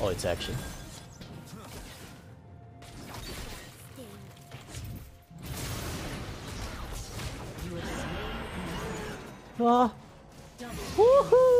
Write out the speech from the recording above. all its action. Ah! Woohoo!